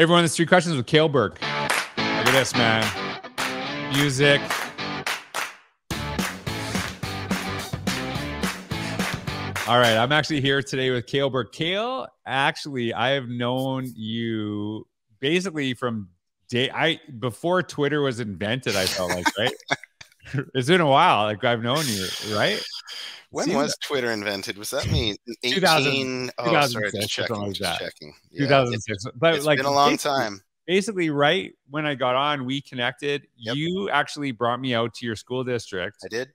Everyone, this 3 questions with Dale Birk. Look at this, man. Music. All right, I'm actually here today with Dale Birk. Dale, actually, I have known you basically from before Twitter was invented, I felt like, right? It's been a while. Like, I've known you, right? When was Twitter invented? Was that me? 18? Oh, sorry, just checking. Just checking. Yeah. 2006. But it's like been a long time. Basically, right when I got on, we connected. Yep. You actually brought me out to your school district. I did.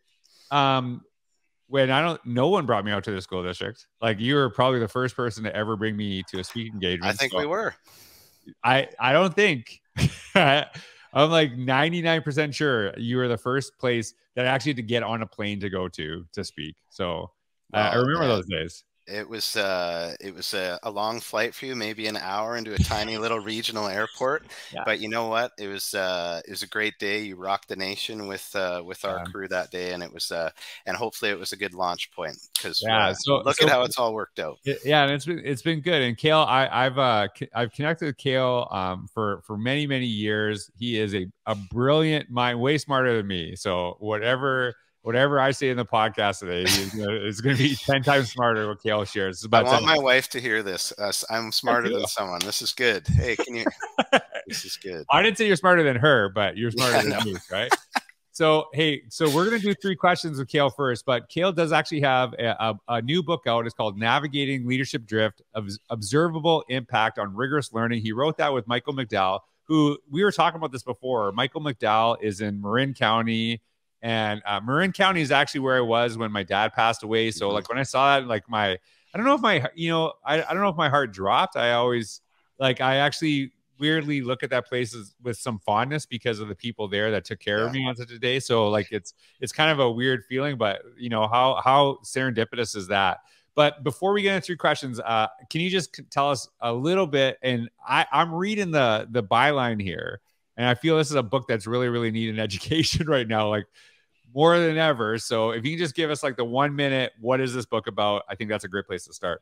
When no one brought me out to the school district. Like, you were probably the first person to ever bring me to a speaking engagement. I think we were. I don't think. I'm like 99% sure you were the first place that I actually had to get on a plane to go to speak. So I remember those days. It was a long flight for you, maybe an hour into a tiny little regional airport. Yeah. But you know what? It was a great day. You rocked the nation with our crew that day, and it was and hopefully it was a good launch point, because look at how it's all worked out. Yeah, and it's been good. And Dale, I've connected with Dale for many years. He is a brilliant mind, way smarter than me. So whatever I say in the podcast today is going to be 10 times smarter what Dale shares. It's about I want my wife to hear this. I'm smarter than someone. This is good. Hey, can you? This is good. I didn't say you're smarter than her, but you're smarter than me, right? So, hey, so we're going to do 3 questions with Dale first, but Dale does actually have a new book out. It's called Navigating Leadership Drift: Observable Impact on Rigorous Learning. He wrote that with Michael McDowell, who we were talking about this before. Michael McDowell is in Marin County. And Marin County is actually where I was when my dad passed away. So like when I saw that, like I don't know if I don't know if my heart dropped. I always I actually weirdly look at that place with some fondness because of the people there that took care of me on such a day. So like it's kind of a weird feeling, but you know, how serendipitous is that? But before we get into 3 questions, can you just tell us a little bit? And I'm reading the byline here, and I feel this is a book that's really needed in education right now, like more than ever. So if you can just give us like the 1 minute, what is this book about? I think that's a great place to start.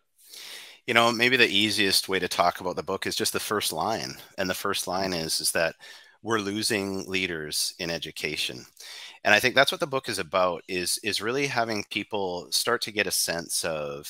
You know, maybe the easiest way to talk about the book is just the first line. And the first line is that we're losing leaders in education. And I think that's what the book is about, is really having people start to get a sense of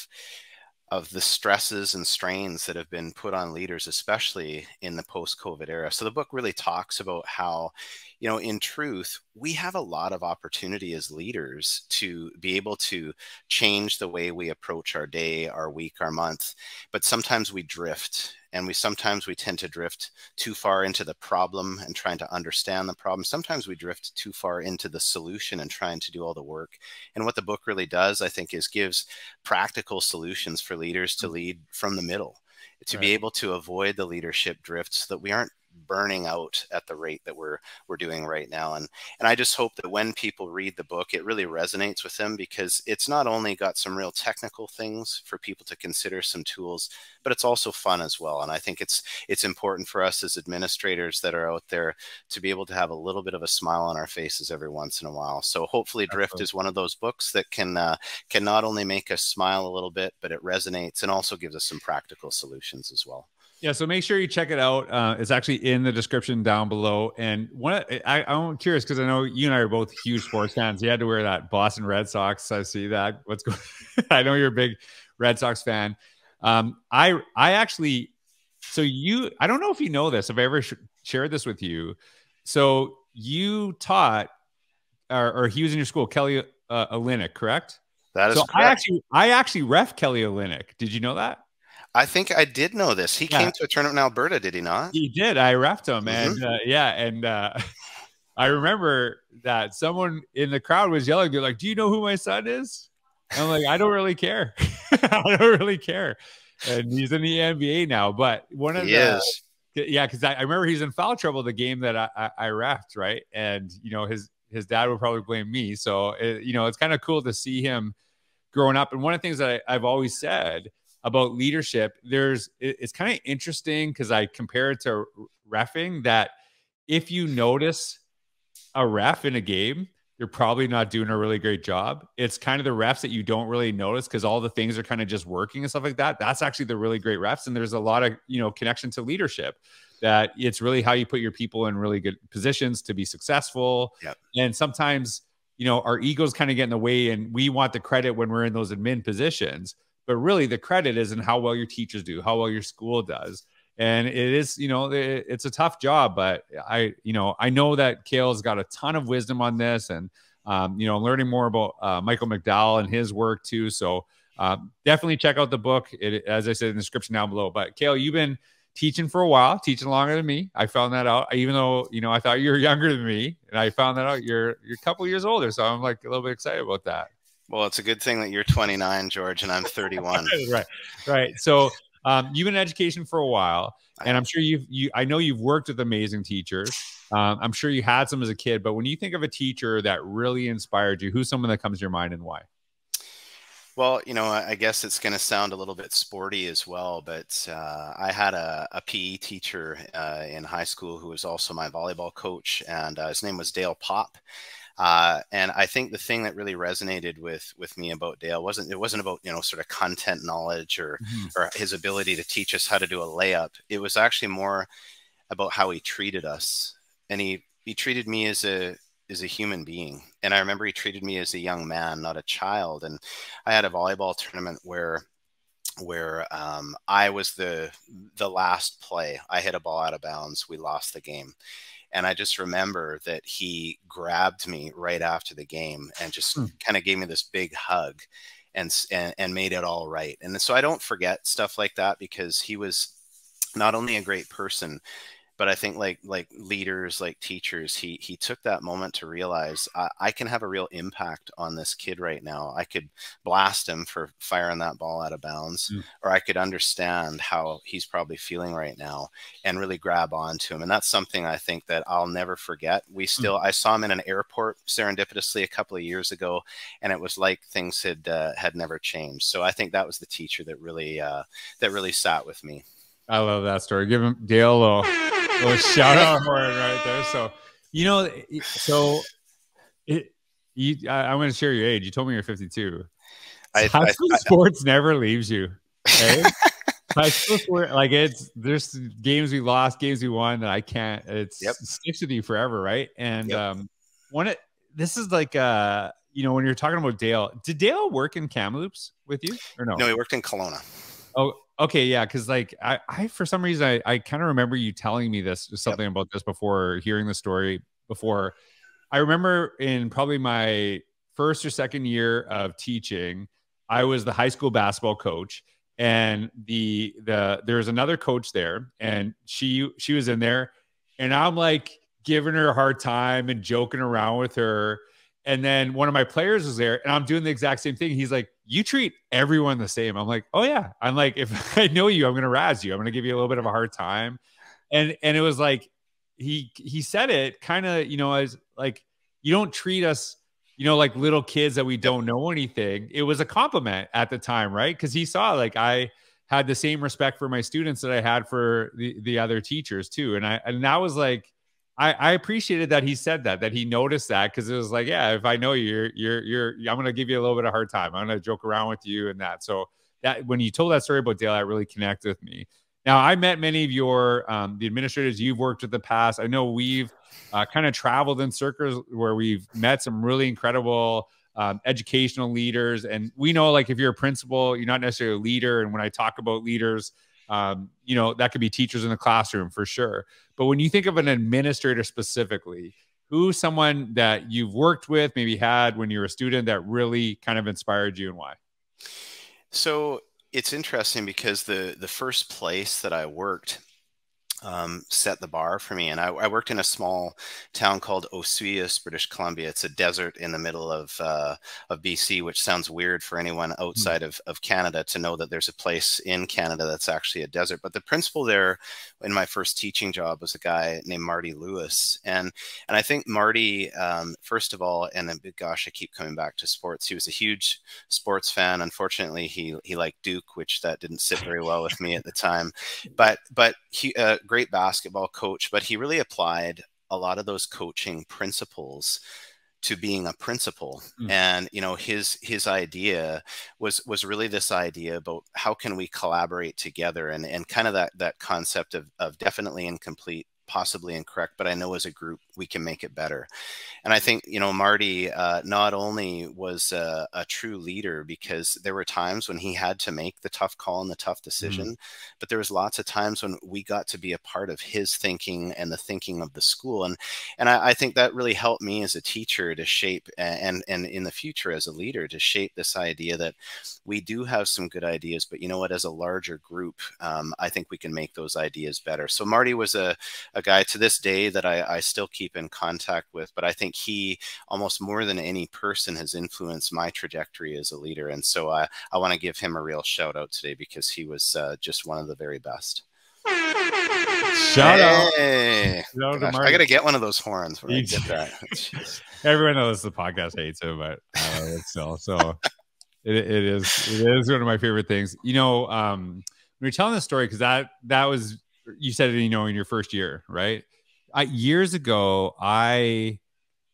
the stresses and strains that have been put on leaders, especially in the post-COVID era. So the book really talks about how, you know, in truth, we have a lot of opportunity as leaders to be able to change the way we approach our day, our week, our month, but sometimes we drift. And sometimes we tend to drift too far into the problem and trying to understand the problem. Sometimes we drift too far into the solution and trying to do all the work. And what the book really does, I think, is gives practical solutions for leaders to lead from the middle, to be able to avoid the leadership drift so that we aren't burning out at the rate that we're doing right now. And I just hope that when people read the book, it really resonates with them, because it's not only got some real technical things for people to consider, some tools, but it's also fun as well. And I think it's important for us as administrators that are out there to be able to have a little bit of a smile on our faces every once in a while. So hopefully Drift is one of those books that can not only make us smile a little bit, but it resonates and also gives us some practical solutions as well. Yeah, so make sure you check it out. It's actually in the description down below. And I'm curious, because I know you and I are both huge sports fans. You had to wear that Boston Red Sox. I see that. What's going on? I know you're a big Red Sox fan. I don't know if you know this, if I ever shared this with you. So you taught, or he was in your school, Kelly Olynyk, correct? That is correct. I actually ref Kelly Olynyk. Did you know that? I think I did know this. He came to a tournament in Alberta, did he not? He did. I reffed him. And I remember that someone in the crowd was yelling. They're like, "Do you know who my son is?" And I'm like, "I don't really care." I don't really care. And he's in the NBA now. But because I remember he's in foul trouble the game that I reffed, right? And, you know, his dad would probably blame me. So, you know, it's kind of cool to see him growing up. And one of the things that I've always said about leadership, it's kind of interesting, because I compare it to reffing, that if you notice a ref in a game, they're probably not doing a really great job. It's kind of the refs that you don't really notice, because all the things are kind of just working and stuff like that. That's actually the really great refs. And there's a lot of, you know, connection to leadership. that it's really how you put your people in really good positions to be successful. Yep. And sometimes, you know, our egos kind of get in the way and we want the credit when we're in those admin positions, but really the credit is in how well your teachers do, how well your school does. And it is, you know, it's a tough job, but I know that Cale's got a ton of wisdom on this, and, you know, learning more about Michael McDowell and his work too. So definitely check out the book. It, as I said, in the description down below. But Cale, you've been teaching for a while, teaching longer than me. I found that out, even though, you know, I thought you were younger than me, and I found that out. You're a couple years older. So I'm like a little bit excited about that. Well, it's a good thing that you're 29, George, and I'm 31. Right. Right. So you've been in education for a while, and I'm sure I know you've worked with amazing teachers. I'm sure you had some as a kid, but when you think of a teacher that really inspired you, who's someone that comes to your mind and why? Well, you know, I guess it's going to sound a little bit sporty as well, but I had a PE teacher in high school who was also my volleyball coach, and his name was Dale Popp. And I think the thing that really resonated with me about Dale wasn't about, you know, sort of content knowledge or, mm-hmm. or his ability to teach us how to do a layup. It was actually more about how he treated us. And he treated me as a human being. And I remember he treated me as a young man, not a child. And I had a volleyball tournament where I was the last play. I hit a ball out of bounds. We lost the game. And I just remember that he grabbed me right after the game and just kind of gave me this big hug and made it all right. And so I don't forget stuff like that, because he was not only a great person, but I think like leaders, like teachers, he took that moment to realize I can have a real impact on this kid right now. I could blast him for firing that ball out of bounds, or I could understand how he's probably feeling right now and really grab onto him. And that's something I think that I'll never forget. I saw him in an airport serendipitously a couple of years ago, and it was like things had never changed. So I think that was the teacher that really sat with me. I love that story. Give him Dale a little shout out for it right there. So, you know, I'm going to share your age. You told me you're 52. High school sports never leaves you. Okay? High school sport, like there's games we lost, games we won that I can't. It sticks with you forever, right? And this is like you know, when you're talking about Dale, did Dale work in Kamloops with you or no? No, he worked in Kelowna. Oh. Okay, yeah, because like I for some reason I kind of remember you telling me this something about this before, hearing the story before. I remember in probably my first or second year of teaching, I was the high school basketball coach, and there's another coach there, and she was in there, and I'm like giving her a hard time and joking around with her. And then one of my players was there, and I'm doing the exact same thing. He's like, you treat everyone the same. I'm like, oh yeah. I'm like, if I know you, I'm going to razz you. I'm going to give you a little bit of a hard time. And it was like, he said it kind of, you know, as like, you don't treat us, you know, like little kids that we don't know anything. It was a compliment at the time, right? Because he saw like, I had the same respect for my students that I had for the other teachers too. And that was like, I appreciated that he said that he noticed that, because it was like, yeah, if I know I'm going to give you a little bit of hard time. I'm going to joke around with you and that. So that when you told that story about Dale, that really connected with me. Now, I met many of your the administrators you've worked with in the past. I know we've kind of traveled in circles where we've met some really incredible educational leaders, and we know like if you're a principal, you're not necessarily a leader. And when I talk about leaders, you know, that could be teachers in the classroom for sure. But when you think of an administrator specifically, who's someone that you've worked with, maybe had when you were a student, that really kind of inspired you and why? So it's interesting because the first place that I worked set the bar for me. And I worked in a small town called Osoyoos, British Columbia. It's a desert in the middle of BC, which sounds weird for anyone outside of Canada to know that there's a place in Canada that's actually a desert. But the principal there in my first teaching job was a guy named Marty Lewis. And I think Marty, first of all, and then, gosh, I keep coming back to sports. He was a huge sports fan. Unfortunately, he liked Duke, which that didn't sit very well with me at the time. But he, great basketball coach, but he really applied a lot of those coaching principles to being a principal. Mm. And, you know, his idea was really this idea about how can we collaborate together, and kind of that concept of definitely incomplete, possibly incorrect, but I know as a group we can make it better. And I think, you know, Marty not only was a true leader, because there were times when he had to make the tough call and the tough decision, mm-hmm. but there was lots of times when we got to be a part of his thinking and the thinking of the school. And I think that really helped me as a teacher to shape, and in the future as a leader, to shape this idea that we do have some good ideas, but you know what, as a larger group, I think we can make those ideas better. So Marty was a guy to this day that I still keep in contact with, but I think he, almost more than any person, has influenced my trajectory as a leader. And so I want to give him a real shout out today, because he was just one of the very best. Shout out. Gosh, I got to get one of those horns when I get that. Everyone knows the podcast hates him, but still, so it is one of my favorite things. You know, when you're telling this story, because that was, you said it, you know, in your first year, right? Years ago, I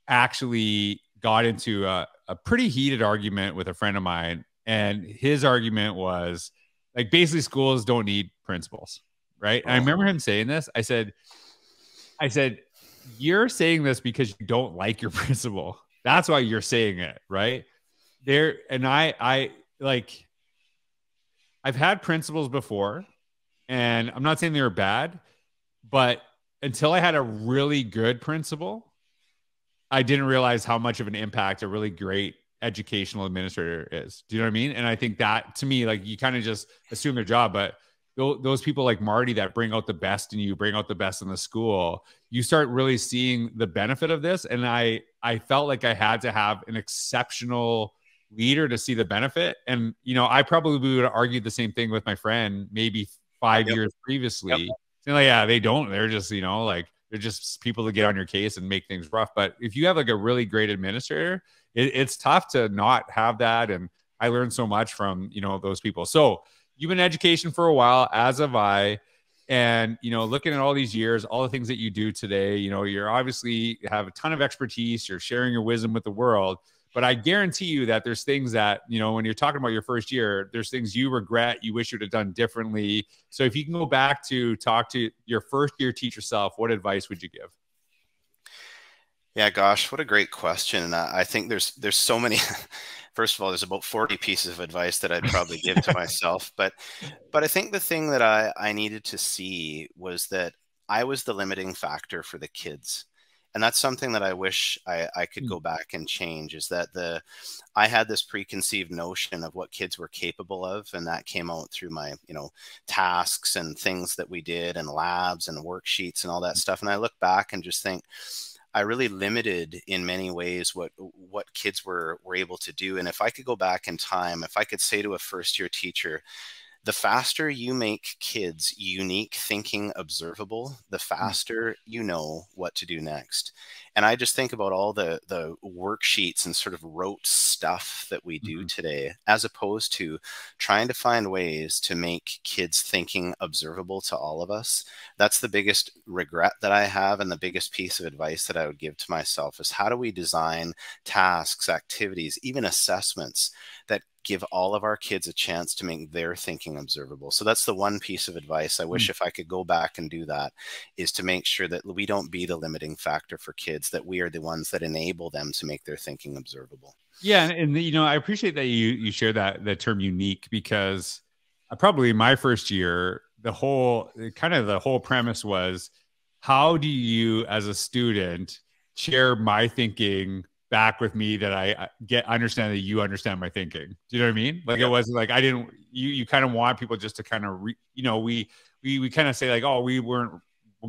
actually got into a pretty heated argument with a friend of mine. And his argument was, like, basically schools don't need principals, right? And I remember him saying this. I said, you're saying this because you don't like your principal. That's why you're saying it, right? There. And I like, I've had principals before, and I'm not saying they were bad, but until I had a really good principal, I didn't realize how much of an impact a really great educational administrator is. Do you know what I mean? And I think that, to me, like, you kind of just assume their job, but those people like Marty that bring out the best in you, bring out the best in the school, you start really seeing the benefit of this. And I felt like I had to have an exceptional leader to see the benefit. And, you know, I probably would have argued the same thing with my friend maybe 5 years previously. Yep. And like, yeah, they don't. They're just, you know, like, they're just people to get on your case and make things rough. But if you have like a really great administrator, it's tough to not have that. And I learned so much from, you know, those people. So you've been in education for a while, as have I. And, you know, looking at all these years, all the things that you do today, you know, you're obviously have a ton of expertise. You're sharing your wisdom with the world. But I guarantee you that there's things that, you know, when you're talking about your first year, there's things you regret, you wish you'd have done differently. So if you can go back to talk to your first year teacher self, what advice would you give? Yeah, gosh, what a great question. And I think there's so many. First of all, there's about 40 pieces of advice that I'd probably give to myself. But I think the thing that I needed to see was that I was the limiting factor for the kids. And that's something that I wish I could go back and change, is that I had this preconceived notion of what kids were capable of. And that came out through my, you know, tasks and things that we did and labs and worksheets and all that stuff. And I look back and just think, I really limited in many ways what kids were able to do. And if I could go back in time, if I could say to a first year teacher, the faster you make kids' unique thinking observable, the faster you know what to do next. And I just think about all the worksheets and sort of rote stuff that we do today, as opposed to trying to find ways to make kids' thinking observable to all of us. That's the biggest regret that I have, and the biggest piece of advice that I would give to myself is, how do we design tasks, activities, even assessments that give all of our kids a chance to make their thinking observable? So that's the one piece of advice I wish if I could go back and do that, is to make sure that we don't be the limiting factor for kids, that we are the ones that enable them to make their thinking observable. Yeah. And you know, I appreciate that you share the term unique, because probably my first year, the whole premise was, how do you as a student share my thinking back with me, that I understand that you understand my thinking? Do you know what I mean? Like, it wasn't like, you kind of want people just to kind of, you know, we kind of say like, oh, we weren't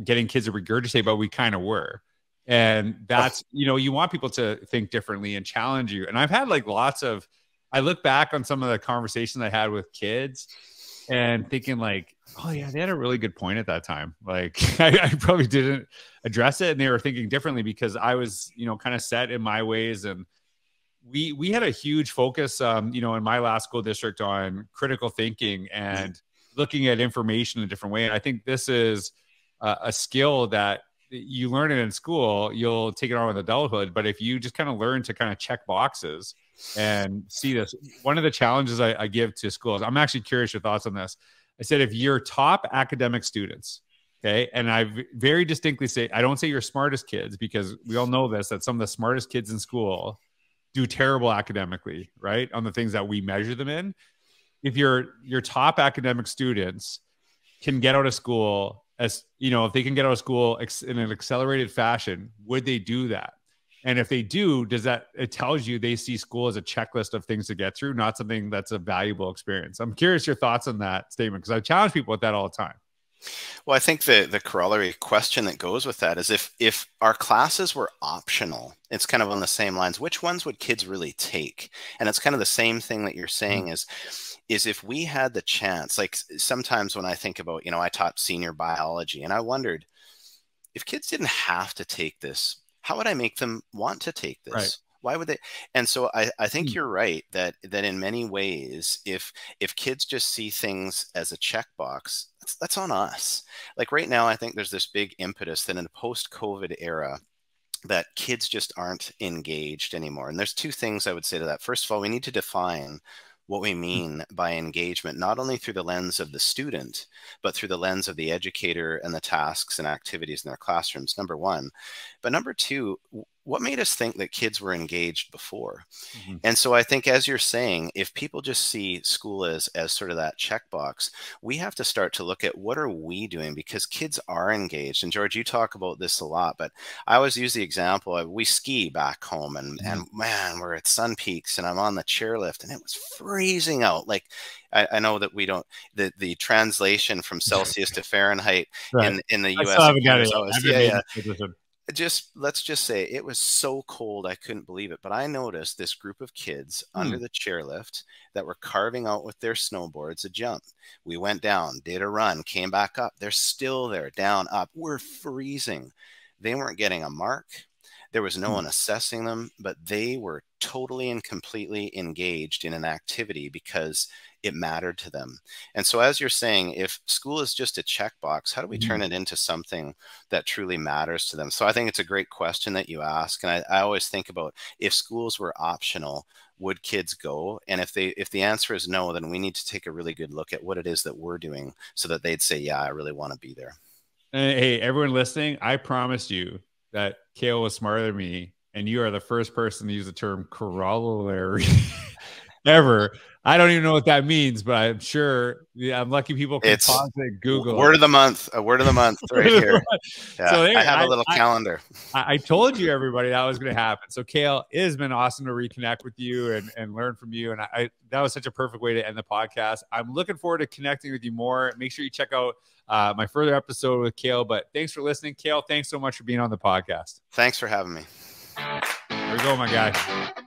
getting kids to regurgitate, but we kind of were. And that's, you know, you want people to think differently and challenge you. And I've had like lots of, I look back on some of the conversations I had with kids and thinking like, oh yeah, they had a really good point at that time. Like I probably didn't address it, and they were thinking differently because I was, you know, kind of set in my ways. And we had a huge focus, you know, in my last school district on critical thinking and looking at information in a different way. And I think this is a skill that you learn it in school, you'll take it on with adulthood. But if you just kind of learn to kind of check boxes and see this, one of the challenges I give to schools, I'm actually curious your thoughts on this. I said, if your top academic students, okay, and I very distinctly say, I don't say your smartest kids, because we all know this, that some of the smartest kids in school do terrible academically, right? On the things that we measure them in. If your top academic students can get out of school, as you know, if they can get out of school in an accelerated fashion, would they do that? And if they do, does that, it tells you they see school as a checklist of things to get through, not something that's a valuable experience. I'm curious your thoughts on that statement, because I challenge people with that all the time. Well, I think the corollary question that goes with that is, if our classes were optional, it's kind of on the same lines, which ones would kids really take? And it's kind of the same thing that you're saying is if we had the chance, like sometimes when I think about, you know, I taught senior biology and I wondered, if kids didn't have to take this, how would I make them want to take this? Right. Why would they? And so I think you're right that in many ways, if kids just see things as a checkbox, that's on us. Like right now, I think there's this big impetus that in the post-COVID era, that kids just aren't engaged anymore. And there's two things I would say to that. First of all, we need to define what we mean by engagement, not only through the lens of the student, but through the lens of the educator and the tasks and activities in their classrooms, number one. But number two, what made us think that kids were engaged before? Mm-hmm. And so I think, as you're saying, if people just see school as sort of that checkbox, we have to start to look at what are we doing, because kids are engaged. And George, you talk about this a lot, but I always use the example of, we ski back home and man, we're at Sun Peaks and I'm on the chairlift and it was freezing out. Like, I know that we don't, the translation from Celsius to Fahrenheit right. in the US. Let's just say it was so cold I couldn't believe it, but I noticed this group of kids under the chairlift that were carving out with their snowboards a jump. We went down, did a run, came back up. They're still there, down, up. We're freezing. They weren't getting a mark. There was no one assessing them, but they were totally and completely engaged in an activity because it mattered to them. And so, as you're saying, if school is just a checkbox, how do we turn it into something that truly matters to them? So I think it's a great question that you ask. And I always think about, if schools were optional, would kids go? And if the answer is no, then we need to take a really good look at what it is that we're doing so that they'd say, yeah, I really want to be there. Hey, everyone listening, I promise you that Kale was smarter than me, and you are the first person to use the term corollary ever. I don't even know what that means, but I'm sure I'm lucky people can pause and Google. Word of the month, a word of the month right here. Yeah, so there, I have a little calendar. I told you, everybody, that was going to happen. So Kale, it has been awesome to reconnect with you and learn from you. And that was such a perfect way to end the podcast. I'm looking forward to connecting with you more. Make sure you check out my further episode with Kale. But thanks for listening. Kale, thanks so much for being on the podcast. Thanks for having me. There we go, my guy.